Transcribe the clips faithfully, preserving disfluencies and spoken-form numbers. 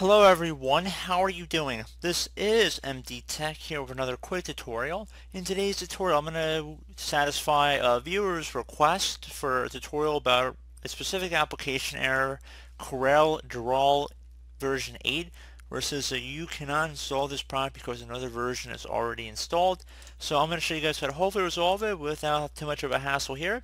Hello everyone, how are you doing? This is M D Tech here with another quick tutorial. In today's tutorial, I'm going to satisfy a viewer's request for a tutorial about a specific application error, CorelDRAW version eight, where it says that you cannot install this product because another version is already installed. So I'm going to show you guys how to hopefully resolve it without too much of a hassle here,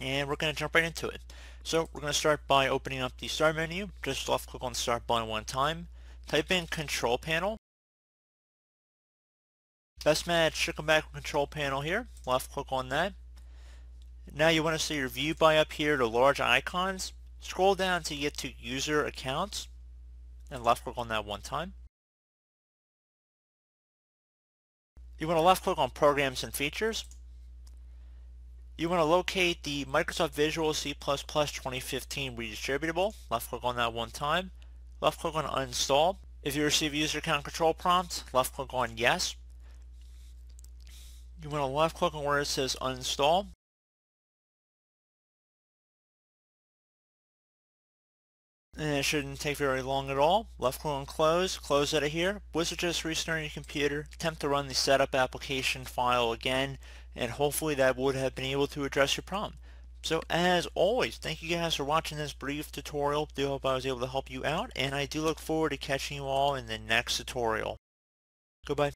and we're going to jump right into it. So we're going to start by opening up the Start menu. Just left click on the Start button one time. Type in Control Panel. Best match should come back with Control Panel here. Left click on that. Now you want to see your view by up here to large icons. Scroll down to get to User Accounts and left click on that one time. You want to left click on Programs and Features. You want to locate the Microsoft Visual C plus plus twenty fifteen redistributable. Left click on that one time. Left click on Uninstall. If you receive a user account control prompt, left click on Yes. You want to left click on where it says Uninstall. And it shouldn't take very long at all. Left click on Close. Close out of here. Wizard, just restarting your computer. Attempt to run the setup application file again, and hopefully that would have been able to address your problem. So as always, thank you guys for watching this brief tutorial. Do hope I was able to help you out, and I do look forward to catching you all in the next tutorial. Goodbye.